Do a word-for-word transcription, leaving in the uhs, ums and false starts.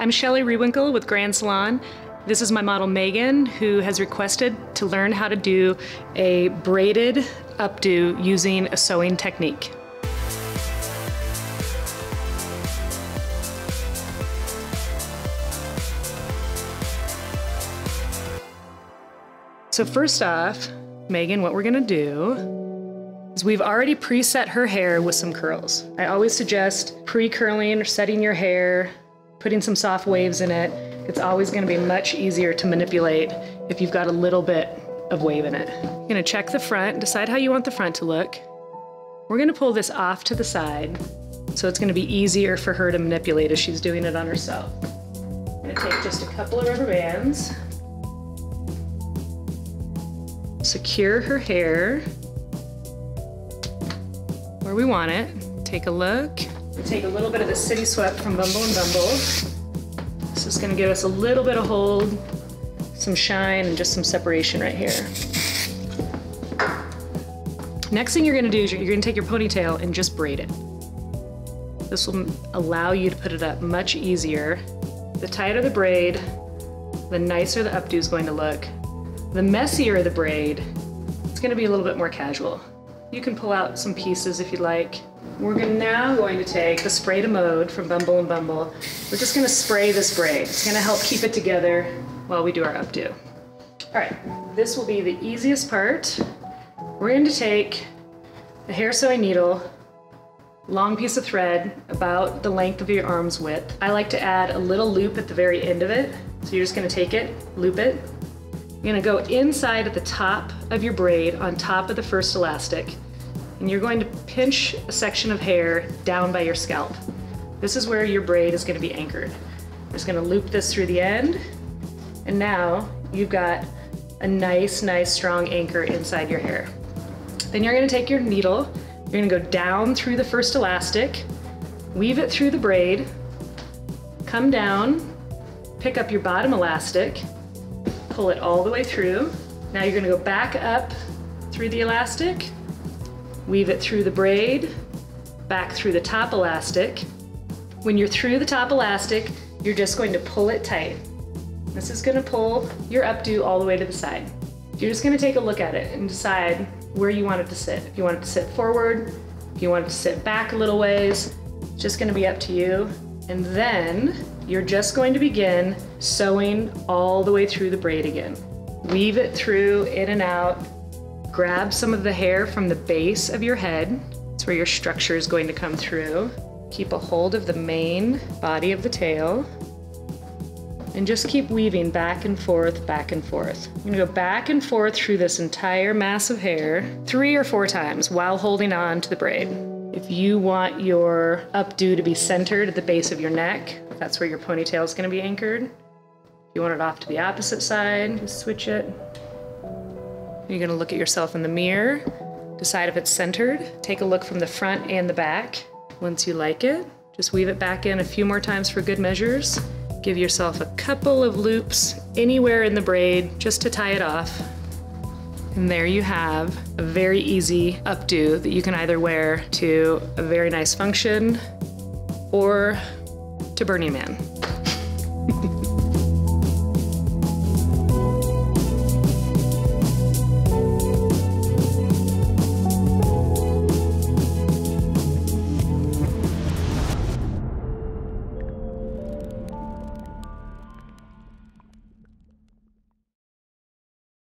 I'm Shelley Rewinkle with Grand Salon. This is my model Megan, who has requested to learn how to do a braided updo using a sewing technique. So first off, Megan, what we're gonna do is we've already preset her hair with some curls. I always suggest pre-curling or setting your hair, putting some soft waves in it. It's always gonna be much easier to manipulate if you've got a little bit of wave in it. You're gonna check the front, decide how you want the front to look. We're gonna pull this off to the side, so it's gonna be easier for her to manipulate as she's doing it on herself. I'm gonna take just a couple of rubber bands, secure her hair where we want it. Take a look. We'll take a little bit of the Cityswept from Bumble and Bumble. So it's gonna give us a little bit of hold, some shine, and just some separation right here. Next thing you're gonna do is you're gonna take your ponytail and just braid it. This will allow you to put it up much easier. The tighter the braid, the nicer the updo is going to look. The messier the braid, it's gonna be a little bit more casual. You can pull out some pieces if you'd like. We're now going to take the Spray to Mode from Bumble and Bumble. We're just gonna spray this braid. It's gonna help keep it together while we do our updo. All right, this will be the easiest part. We're going to take a hair sewing needle, long piece of thread, about the length of your arm's width. I like to add a little loop at the very end of it. So you're just gonna take it, loop it. You're gonna go inside at the top of your braid, on top of the first elastic. And you're going to pinch a section of hair down by your scalp. This is where your braid is gonna be anchored. We're just gonna loop this through the end, and now you've got a nice, nice, strong anchor inside your hair. Then you're gonna take your needle, you're gonna go down through the first elastic, weave it through the braid, come down, pick up your bottom elastic, pull it all the way through. Now you're gonna go back up through the elastic, weave it through the braid, back through the top elastic. When you're through the top elastic, you're just going to pull it tight. This is gonna pull your updo all the way to the side. You're just gonna take a look at it and decide where you want it to sit. If you want it to sit forward, if you want it to sit back a little ways, it's just gonna be up to you. And then you're just going to begin sewing all the way through the braid again. Weave it through, in and out. Grab some of the hair from the base of your head. That's where your structure is going to come through. Keep a hold of the main body of the tail. And just keep weaving back and forth, back and forth. I'm gonna go back and forth through this entire mass of hair three or four times while holding on to the braid. If you want your updo to be centered at the base of your neck, that's where your ponytail is gonna be anchored. If you want it off to the opposite side, just switch it. You're gonna look at yourself in the mirror, decide if it's centered, take a look from the front and the back. Once you like it, just weave it back in a few more times for good measures. Give yourself a couple of loops anywhere in the braid just to tie it off. And there you have a very easy updo that you can either wear to a very nice function or to Burning Man.